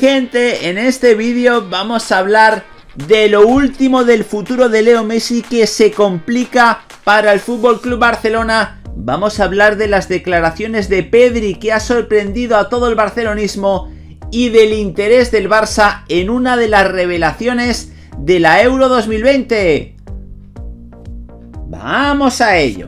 Gente, en este vídeo vamos a hablar de lo último del futuro de Leo Messi, que se complica para el FC Barcelona. Vamos a hablar de las declaraciones de Pedri, que ha sorprendido a todo el barcelonismo, y del interés del Barça en una de las revelaciones de la Euro 2020. ¡Vamos a ello!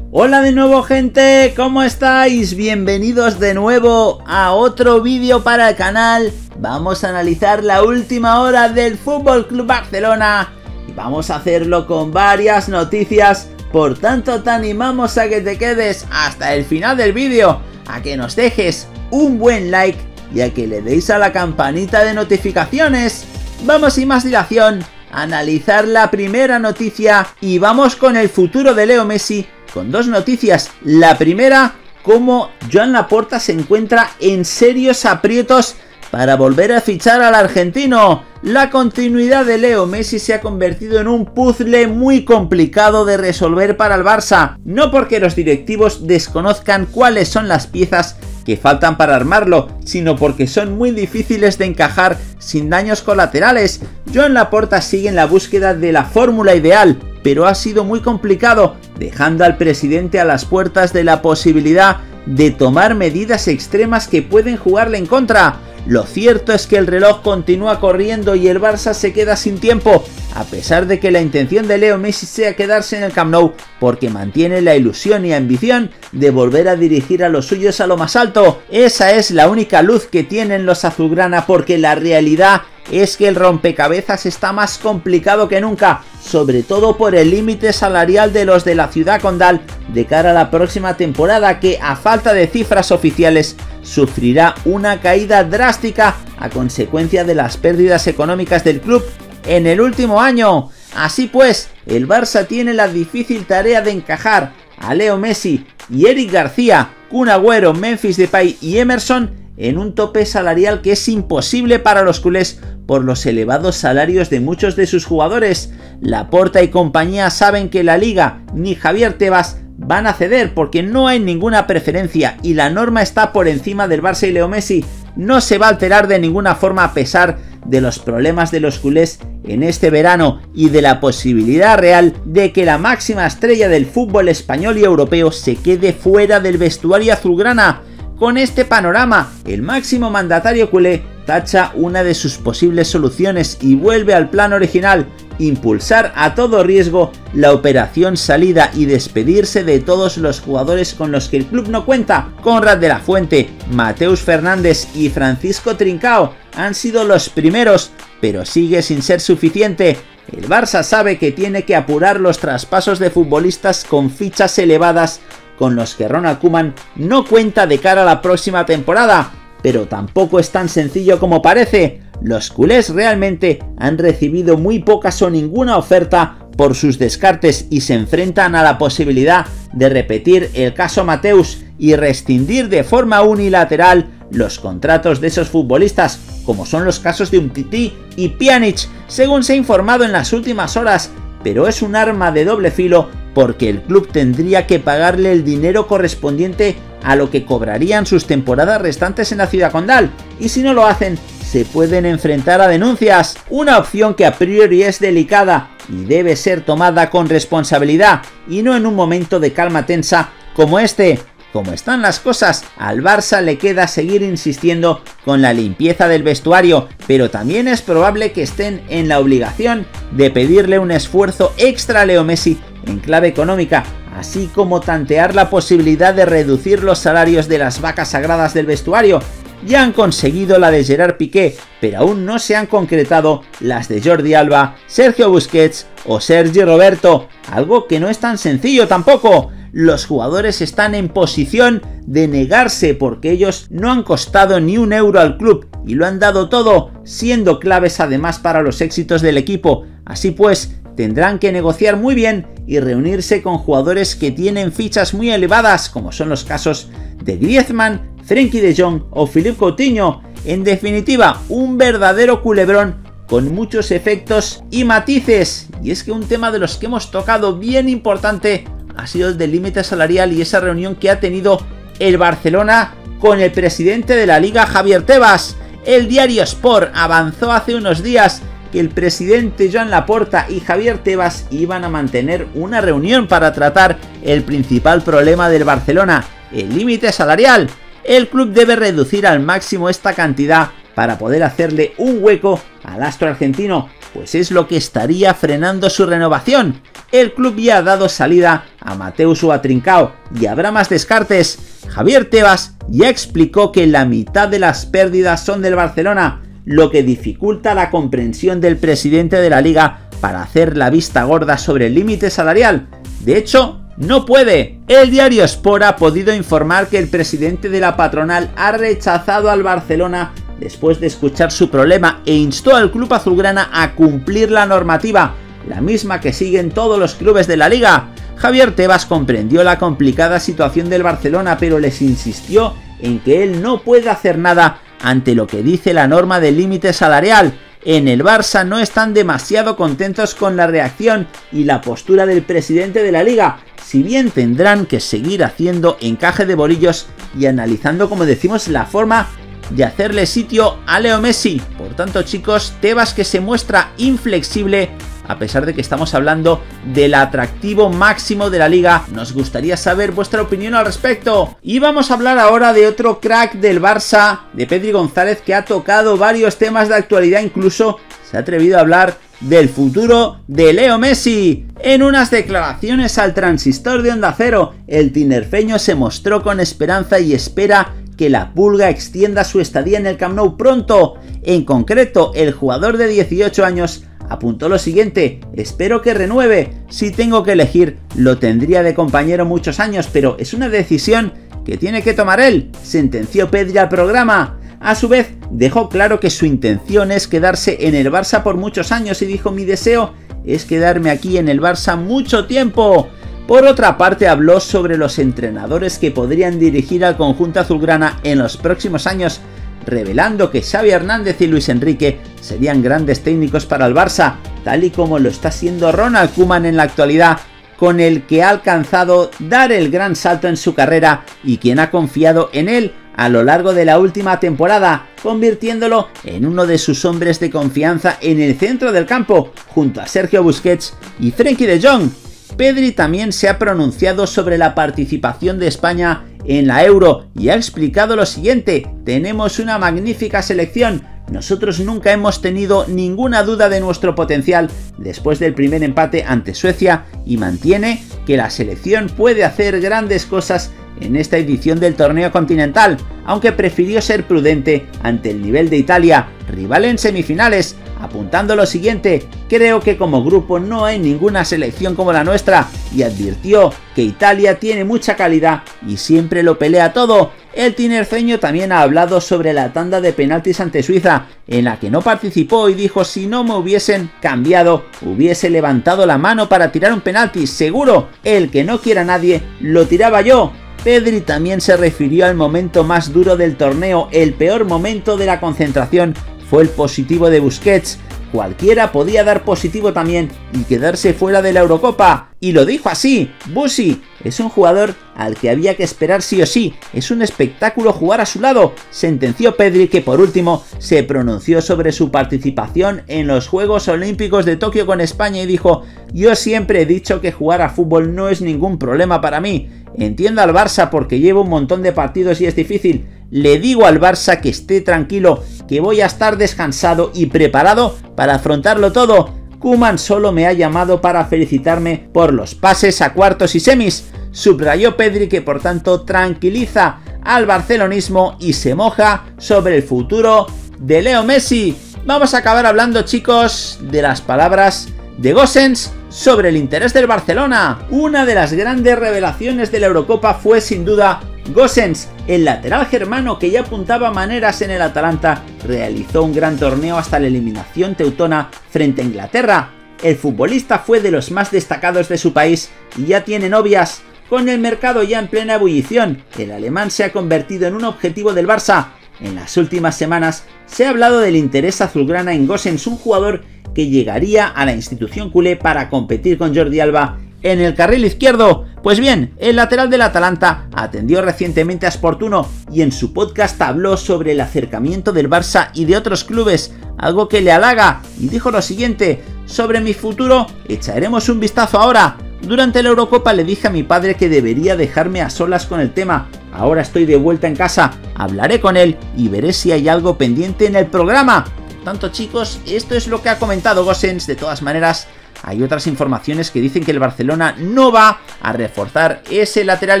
Hola de nuevo, gente, ¿cómo estáis? Bienvenidos de nuevo a otro vídeo para el canal. Vamos a analizar la última hora del FC Barcelona y vamos a hacerlo con varias noticias. Por tanto, te animamos a que te quedes hasta el final del vídeo, a que nos dejes un buen like y a que le deis a la campanita de notificaciones. Vamos sin más dilación a analizar la primera noticia y vamos con el futuro de Leo Messi, con dos noticias. La primera, cómo Joan Laporta se encuentra en serios aprietos para volver a fichar al argentino. La continuidad de Leo Messi se ha convertido en un puzzle muy complicado de resolver para el Barça. No porque los directivos desconozcan cuáles son las piezas que faltan para armarlo, sino porque son muy difíciles de encajar sin daños colaterales. Joan Laporta sigue en la búsqueda de la fórmula ideal, pero ha sido muy complicado, dejando al presidente a las puertas de la posibilidad de tomar medidas extremas que pueden jugarle en contra. Lo cierto es que el reloj continúa corriendo y el Barça se queda sin tiempo, a pesar de que la intención de Leo Messi sea quedarse en el Camp Nou, porque mantiene la ilusión y ambición de volver a dirigir a los suyos a lo más alto. Esa es la única luz que tienen los azulgrana, porque la realidad es que el rompecabezas está más complicado que nunca, sobre todo por el límite salarial de los de la ciudad condal de cara a la próxima temporada, que a falta de cifras oficiales sufrirá una caída drástica a consecuencia de las pérdidas económicas del club en el último año. Así pues, el Barça tiene la difícil tarea de encajar a Leo Messi y Eric García, Kun Agüero, Memphis Depay y Emerson en un tope salarial que es imposible para los culés por los elevados salarios de muchos de sus jugadores. Laporta y compañía saben que la Liga ni Javier Tebas van a ceder, porque no hay ninguna preferencia y la norma está por encima del Barça y Leo Messi. No se va a alterar de ninguna forma a pesar de los problemas de los culés en este verano y de la posibilidad real de que la máxima estrella del fútbol español y europeo se quede fuera del vestuario azulgrana. Con este panorama, el máximo mandatario culé tacha una de sus posibles soluciones y vuelve al plan original: impulsar a todo riesgo la operación salida y despedirse de todos los jugadores con los que el club no cuenta. Konrad de la Fuente, Mateus Fernández y Francisco Trincao han sido los primeros, pero sigue sin ser suficiente. El Barça sabe que tiene que apurar los traspasos de futbolistas con fichas elevadas con los que Ronald Koeman no cuenta de cara a la próxima temporada, pero tampoco es tan sencillo como parece. Los culés realmente han recibido muy pocas o ninguna oferta por sus descartes y se enfrentan a la posibilidad de repetir el caso Mateus y rescindir de forma unilateral los contratos de esos futbolistas, como son los casos de Umtiti y Pjanic, según se ha informado en las últimas horas, pero es un arma de doble filo porque el club tendría que pagarle el dinero correspondiente a lo que cobrarían sus temporadas restantes en la ciudad condal, y si no lo hacen se pueden enfrentar a denuncias, una opción que a priori es delicada y debe ser tomada con responsabilidad y no en un momento de calma tensa como este. Como están las cosas, al Barça le queda seguir insistiendo con la limpieza del vestuario, pero también es probable que estén en la obligación de pedirle un esfuerzo extra a Leo Messi en clave económica, así como tantear la posibilidad de reducir los salarios de las vacas sagradas del vestuario. Ya han conseguido la de Gerard Piqué, pero aún no se han concretado las de Jordi Alba, Sergio Busquets o Sergio Roberto, algo que no es tan sencillo tampoco. Los jugadores están en posición de negarse porque ellos no han costado ni un euro al club y lo han dado todo, siendo claves además para los éxitos del equipo. Así pues, tendrán que negociar muy bien y reunirse con jugadores que tienen fichas muy elevadas, como son los casos de Griezmann, Frenkie de Jong o Philippe Coutinho. En definitiva, un verdadero culebrón con muchos efectos y matices. Y es que un tema de los que hemos tocado bien importante ha sido el del límite salarial y esa reunión que ha tenido el Barcelona con el presidente de la Liga, Javier Tebas. El diario Sport avanzó hace unos días que el presidente Joan Laporta y Javier Tebas iban a mantener una reunión para tratar el principal problema del Barcelona, el límite salarial. El club debe reducir al máximo esta cantidad para poder hacerle un hueco al astro argentino, pues es lo que estaría frenando su renovación. El club ya ha dado salida a Mateus o a Trincao y habrá más descartes. Javier Tebas ya explicó que la mitad de las pérdidas son del Barcelona, lo que dificulta la comprensión del presidente de la liga para hacer la vista gorda sobre el límite salarial. De hecho, no puede. El diario Sport ha podido informar que el presidente de la patronal ha rechazado al Barcelona después de escuchar su problema e instó al club azulgrana a cumplir la normativa, la misma que siguen todos los clubes de la liga. Javier Tebas comprendió la complicada situación del Barcelona, pero les insistió en que él no puede hacer nada ante lo que dice la norma del límite salarial. En el Barça no están demasiado contentos con la reacción y la postura del presidente de la liga, si bien tendrán que seguir haciendo encaje de bolillos y analizando, como decimos, la forma de hacerle sitio a Leo Messi. Por tanto, chicos, Tebas que se muestra inflexible a pesar de que estamos hablando del atractivo máximo de la liga. Nos gustaría saber vuestra opinión al respecto. Y vamos a hablar ahora de otro crack del Barça, de Pedri González, que ha tocado varios temas de actualidad, incluso se ha atrevido a hablar del futuro de Leo Messi. En unas declaraciones al Transistor de Onda Cero, el tinerfeño se mostró con esperanza y espera que la Pulga extienda su estadía en el Camp Nou pronto. En concreto, el jugador de 18 años apuntó lo siguiente: espero que renueve, si tengo que elegir lo tendría de compañero muchos años, pero es una decisión que tiene que tomar él, sentenció Pedri al programa. A su vez dejó claro que su intención es quedarse en el Barça por muchos años y dijo: mi deseo es quedarme aquí en el Barça mucho tiempo. Por otra parte, habló sobre los entrenadores que podrían dirigir al conjunto azulgrana en los próximos años, revelando que Xavi Hernández y Luis Enrique serían grandes técnicos para el Barça, tal y como lo está siendo Ronald Koeman en la actualidad, con el que ha alcanzado dar el gran salto en su carrera y quien ha confiado en él a lo largo de la última temporada, convirtiéndolo en uno de sus hombres de confianza en el centro del campo, junto a Sergio Busquets y Frenkie de Jong. Pedri también se ha pronunciado sobre la participación de España en la Euro y ha explicado lo siguiente: tenemos una magnífica selección, nosotros nunca hemos tenido ninguna duda de nuestro potencial después del primer empate ante Suecia, y mantiene que la selección puede hacer grandes cosas en esta edición del torneo continental, aunque prefirió ser prudente ante el nivel de Italia, rival en semifinales, apuntando lo siguiente: creo que como grupo no hay ninguna selección como la nuestra, y advirtió que Italia tiene mucha calidad y siempre lo pelea todo. El tinerfeño también ha hablado sobre la tanda de penaltis ante Suiza, en la que no participó, y dijo: si no me hubiesen cambiado, hubiese levantado la mano para tirar un penalti, seguro, el que no quiera nadie, lo tiraba yo. Pedri también se refirió al momento más duro del torneo, el peor momento de la concentración fue el positivo de Busquets. Cualquiera podía dar positivo también y quedarse fuera de la Eurocopa. Y lo dijo así: Busi es un jugador al que había que esperar sí o sí, es un espectáculo jugar a su lado, sentenció Pedri, que por último se pronunció sobre su participación en los Juegos Olímpicos de Tokio con España y dijo: yo siempre he dicho que jugar a fútbol no es ningún problema para mí, entiendo al Barça porque llevo un montón de partidos y es difícil, le digo al Barça que esté tranquilo, que voy a estar descansado y preparado para afrontarlo todo. Koeman solo me ha llamado para felicitarme por los pases a cuartos y semis, subrayó Pedri, que por tanto tranquiliza al barcelonismo y se moja sobre el futuro de Leo Messi. Vamos a acabar hablando, chicos, de las palabras de Gosens sobre el interés del Barcelona. Una de las grandes revelaciones de la Eurocopa fue sin duda Gosens, el lateral germano que ya apuntaba maneras en el Atalanta, realizó un gran torneo hasta la eliminación teutona frente a Inglaterra. El futbolista fue de los más destacados de su país y ya tiene novias. Con el mercado ya en plena ebullición, el alemán se ha convertido en un objetivo del Barça. En las últimas semanas se ha hablado del interés azulgrana en Gosens, un jugador que llegaría a la institución culé para competir con Jordi Alba en el carril izquierdo. Pues bien, el lateral del Atalanta atendió recientemente a Sportuno y en su podcast habló sobre el acercamiento del Barça y de otros clubes, algo que le halaga, y dijo lo siguiente: sobre mi futuro echaremos un vistazo ahora. Durante la Eurocopa le dije a mi padre que debería dejarme a solas con el tema. Ahora estoy de vuelta en casa, hablaré con él y veré si hay algo pendiente en el programa. Por tanto, chicos, esto es lo que ha comentado Gosens. De todas maneras, hay otras informaciones que dicen que el Barcelona no va a reforzar ese lateral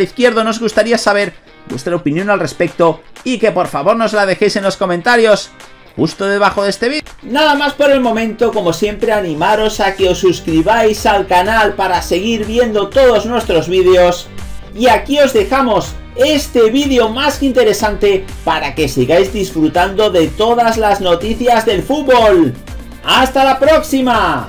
izquierdo. Nos gustaría saber vuestra opinión al respecto y que por favor nos la dejéis en los comentarios justo debajo de este vídeo. Nada más por el momento. Como siempre, animaros a que os suscribáis al canal para seguir viendo todos nuestros vídeos. Y aquí os dejamos este vídeo más que interesante para que sigáis disfrutando de todas las noticias del fútbol. ¡Hasta la próxima!